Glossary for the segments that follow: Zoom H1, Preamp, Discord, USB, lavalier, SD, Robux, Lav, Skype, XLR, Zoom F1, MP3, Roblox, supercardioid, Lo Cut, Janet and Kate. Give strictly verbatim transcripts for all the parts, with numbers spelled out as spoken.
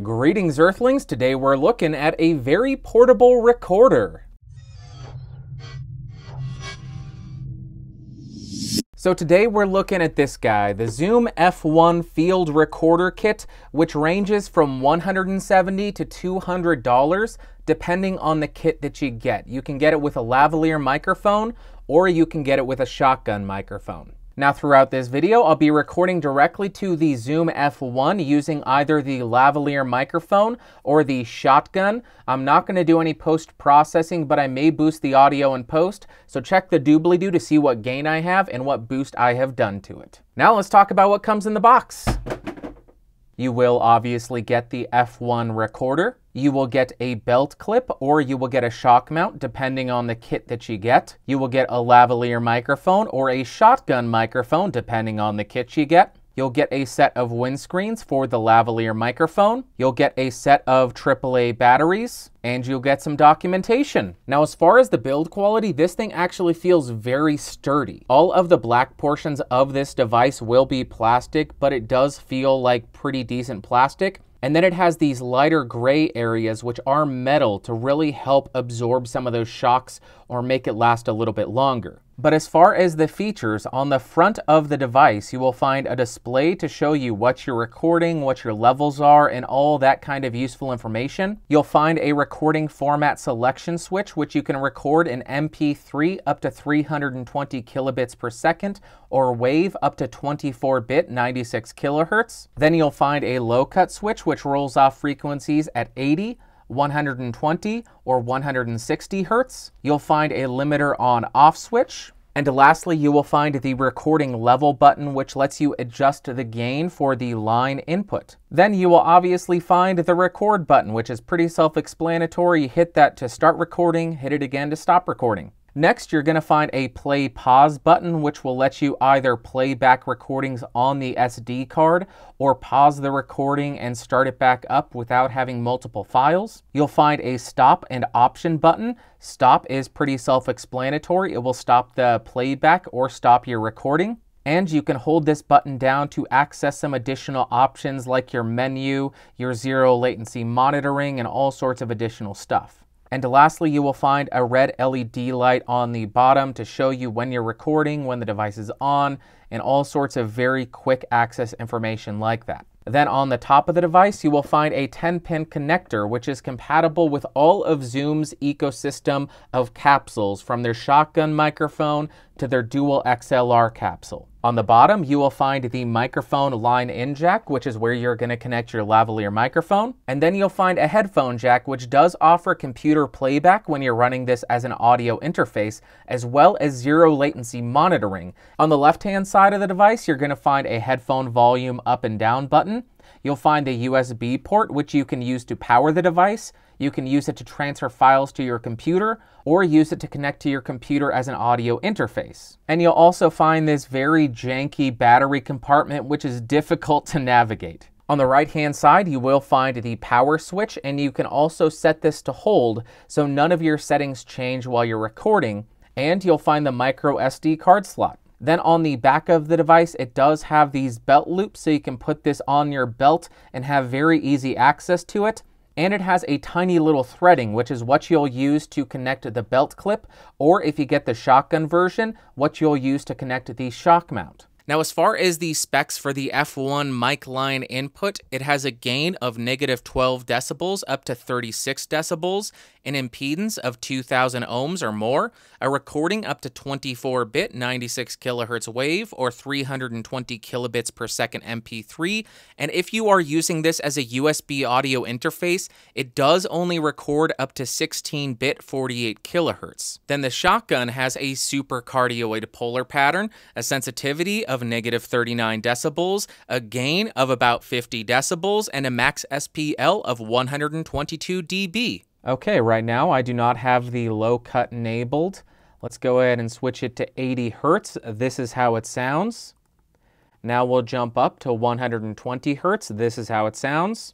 Greetings, Earthlings. Today we're looking at a very portable recorder. So today we're looking at this guy, the Zoom F one Field Recorder Kit, which ranges from one hundred seventy dollars to two hundred dollars depending on the kit that you get. You can get it with a lavalier microphone or you can get it with a shotgun microphone. Now throughout this video, I'll be recording directly to the Zoom F one using either the lavalier microphone or the shotgun. I'm not going to do any post-processing, but I may boost the audio in post, so check the doobly-doo to see what gain I have and what boost I have done to it. Now let's talk about what comes in the box. You will obviously get the F one recorder. You will get a belt clip or you will get a shock mount depending on the kit that you get. You will get a lavalier microphone or a shotgun microphone depending on the kit you get. You'll get a set of windscreens for the lavalier microphone. You'll get a set of triple A batteries and you'll get some documentation. Now, as far as the build quality, this thing actually feels very sturdy. All of the black portions of this device will be plastic, but it does feel like pretty decent plastic. And then it has these lighter gray areas which are metal to really help absorb some of those shocks or make it last a little bit longer. But as far as the features, on the front of the device you will find a display to show you what you're recording, what your levels are, and all that kind of useful information. You'll find a recording format selection switch which you can record in M P three up to three hundred twenty kilobits per second or wave up to twenty-four bit ninety-six kilohertz. Then you'll find a low cut switch which rolls off frequencies at eighty, one hundred twenty or one hundred sixty hertz. You'll find a limiter on off switch. And lastly, you will find the recording level button, which lets you adjust the gain for the line input. Then you will obviously find the record button, which is pretty self-explanatory. You hit that to start recording, hit it again to stop recording. Next, you're going to find a play pause button, which will let you either play back recordings on the S D card or pause the recording and start it back up without having multiple files. You'll find a stop and option button. Stop is pretty self-explanatory. It will stop the playback or stop your recording. And you can hold this button down to access some additional options like your menu, your zero latency monitoring, and all sorts of additional stuff. And lastly, you will find a red L E D light on the bottom to show you when you're recording, when the device is on, and all sorts of very quick access information like that. Then on the top of the device, you will find a ten pin connector, which is compatible with all of Zoom's ecosystem of capsules, from their shotgun microphone to their dual X L R capsule. On the bottom, you will find the microphone line-in jack, which is where you're going to connect your lavalier microphone. And then you'll find a headphone jack, which does offer computer playback when you're running this as an audio interface, as well as zero latency monitoring. On the left-hand side of the device, you're going to find a headphone volume up and down button. You'll find a U S B port, which you can use to power the device. You can use it to transfer files to your computer or use it to connect to your computer as an audio interface. And you'll also find this very janky battery compartment, which is difficult to navigate. On the right-hand side, you will find the power switch, and you can also set this to hold so none of your settings change while you're recording. And you'll find the micro S D card slot. Then on the back of the device, it does have these belt loops, so you can put this on your belt and have very easy access to it. And it has a tiny little threading, which is what you'll use to connect the belt clip, or if you get the shotgun version, what you'll use to connect the shock mount. Now, as far as the specs for the F one mic line input, it has a gain of negative twelve decibels up to thirty-six decibels, an impedance of two thousand ohms or more, a recording up to twenty-four bit ninety-six kilohertz wave or three hundred twenty kilobits per second M P three, and if you are using this as a U S B audio interface, it does only record up to sixteen bit forty-eight kilohertz. Then the shotgun has a supercardioid polar pattern, a sensitivity of of negative thirty-nine decibels, a gain of about fifty decibels, and a max S P L of one hundred twenty-two dB. Okay, right now I do not have the low cut enabled. Let's go ahead and switch it to eighty hertz. This is how it sounds. Now we'll jump up to one hundred twenty hertz. This is how it sounds.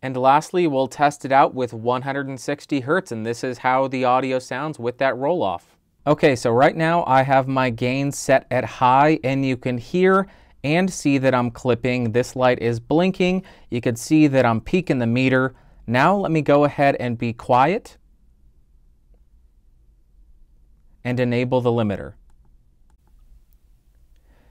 And lastly, we'll test it out with one hundred sixty hertz, and this is how the audio sounds with that roll off. Okay, so right now I have my gain set at high, and you can hear and see that I'm clipping. This light is blinking. You can see that I'm peaking the meter. Now let me go ahead and be quiet and enable the limiter.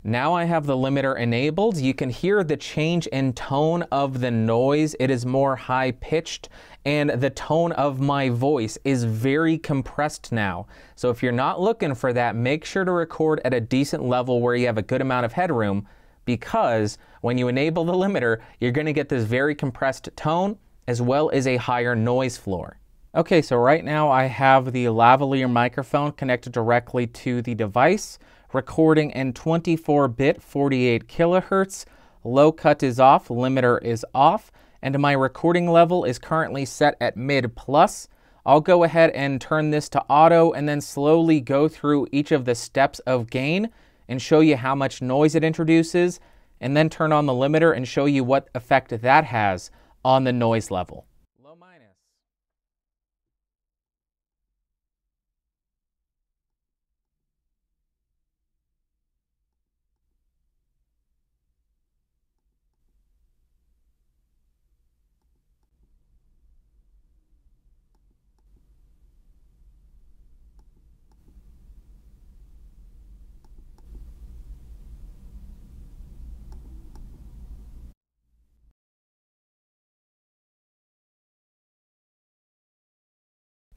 Now I have the limiter enabled. You can hear the change in tone of the noise. It is more high pitched, and the tone of my voice is very compressed now. So if you're not looking for that, make sure to record at a decent level where you have a good amount of headroom, because when you enable the limiter, you're gonna get this very compressed tone as well as a higher noise floor. Okay, so right now I have the lavalier microphone connected directly to the device, recording in twenty-four bit, forty-eight kilohertz. Low cut is off, limiter is off, and my recording level is currently set at mid plus. I'll go ahead and turn this to auto and then slowly go through each of the steps of gain and show you how much noise it introduces, and then turn on the limiter and show you what effect that has on the noise level.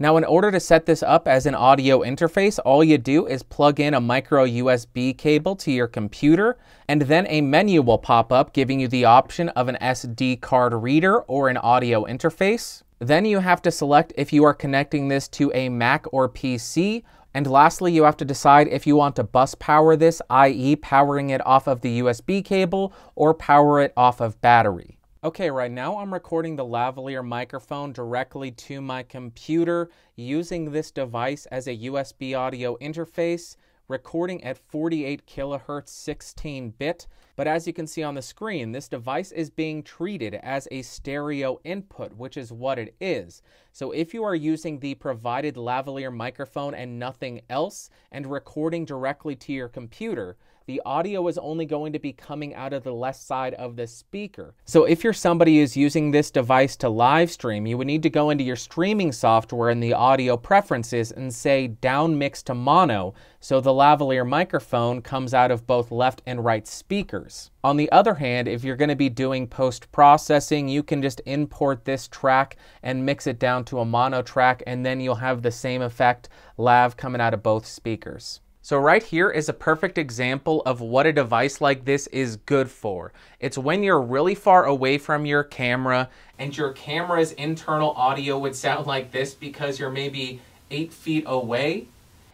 Now, in order to set this up as an audio interface, all you do is plug in a micro U S B cable to your computer, and then a menu will pop up giving you the option of an S D card reader or an audio interface. Then you have to select if you are connecting this to a Mac or P C, and lastly, you have to decide if you want to bus power this, that is powering it off of the U S B cable or power it off of battery. Okay, right now I'm recording the lavalier microphone directly to my computer using this device as a U S B audio interface, recording at forty-eight kilohertz, sixteen bit. But as you can see on the screen, this device is being treated as a stereo input, which is what it is. So if you are using the provided lavalier microphone and nothing else and recording directly to your computer, the audio is only going to be coming out of the left side of the speaker. So if you're somebody who's using this device to live stream, you would need to go into your streaming software in the audio preferences and say down mix to mono, so the lavalier microphone comes out of both left and right speakers. On the other hand, if you're going to be doing post-processing, you can just import this track and mix it down to a mono track, and then you'll have the same effect, lav coming out of both speakers. So right here is a perfect example of what a device like this is good for. It's when you're really far away from your camera and your camera's internal audio would sound like this because you're maybe eight feet away.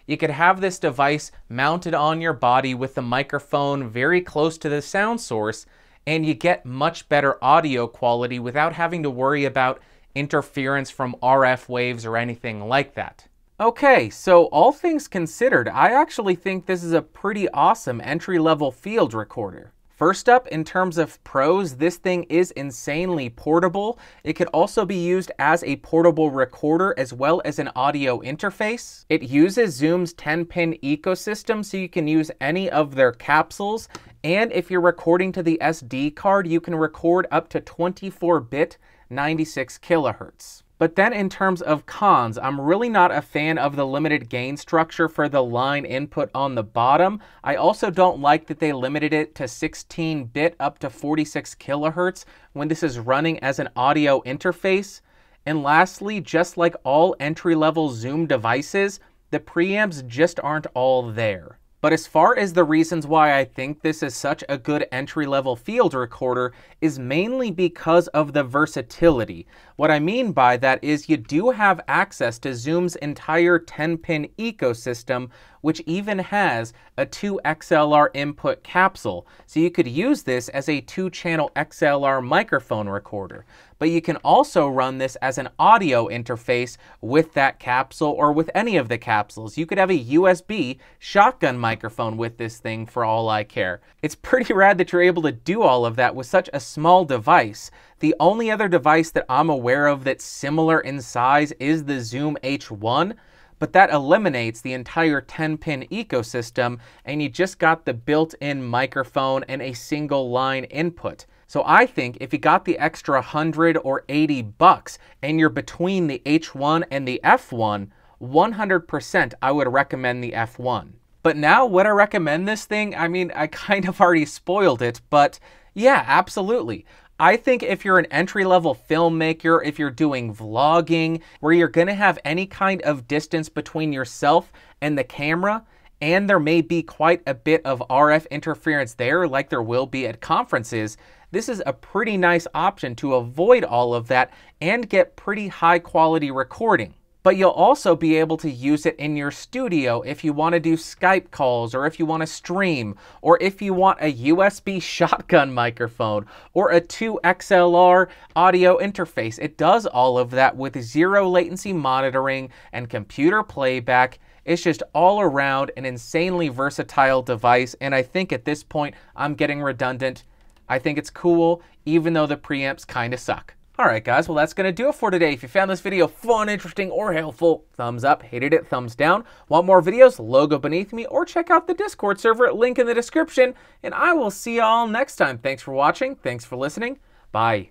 You could have this device mounted on your body with the microphone very close to the sound source, and you get much better audio quality without having to worry about interference from R F waves or anything like that. Okay, so all things considered, I actually think this is a pretty awesome entry-level field recorder. First up, in terms of pros, this thing is insanely portable. It could also be used as a portable recorder as well as an audio interface. It uses Zoom's ten pin ecosystem, so you can use any of their capsules. And if you're recording to the S D card, you can record up to twenty-four bit, ninety-six kilohertz. But then in terms of cons, I'm really not a fan of the limited gain structure for the line input on the bottom. I also don't like that they limited it to sixteen bit up to forty-six kilohertz when this is running as an audio interface. And lastly, just like all entry-level Zoom devices, the preamps just aren't all there. But as far as the reasons why I think this is such a good entry-level field recorder is mainly because of the versatility. What I mean by that is you do have access to Zoom's entire ten pin ecosystem, which even has a two X L R input capsule, so you could use this as a two channel X L R microphone recorder. But you can also run this as an audio interface with that capsule or with any of the capsules. You could have a U S B shotgun microphone with this thing for all I care. It's pretty rad that you're able to do all of that with such a small device. The only other device that I'm aware of that's similar in size is the Zoom H one, but that eliminates the entire ten pin ecosystem, and you just got the built-in microphone and a single line input. So I think if you got the extra one hundred or eighty bucks and you're between the H one and the F one, one hundred percent I would recommend the F one. But now would I recommend this thing? I mean, I kind of already spoiled it, but yeah, absolutely. I think if you're an entry-level filmmaker, if you're doing vlogging, where you're gonna have any kind of distance between yourself and the camera, and there may be quite a bit of R F interference there, like there will be at conferences, this is a pretty nice option to avoid all of that and get pretty high-quality recording. But you'll also be able to use it in your studio if you want to do Skype calls, or if you want to stream, or if you want a U S B shotgun microphone, or a two X L R audio interface. It does all of that with zero latency monitoring and computer playback. It's just all around an insanely versatile device, and I think at this point I'm getting redundant. I think it's cool, even though the preamps kind of suck. Alright guys, well that's going to do it for today. If you found this video fun, interesting, or helpful, thumbs up. Hated it, thumbs down. Want more videos? Logo beneath me, or check out the Discord server, link in the description, and I will see y'all next time. Thanks for watching, thanks for listening, bye.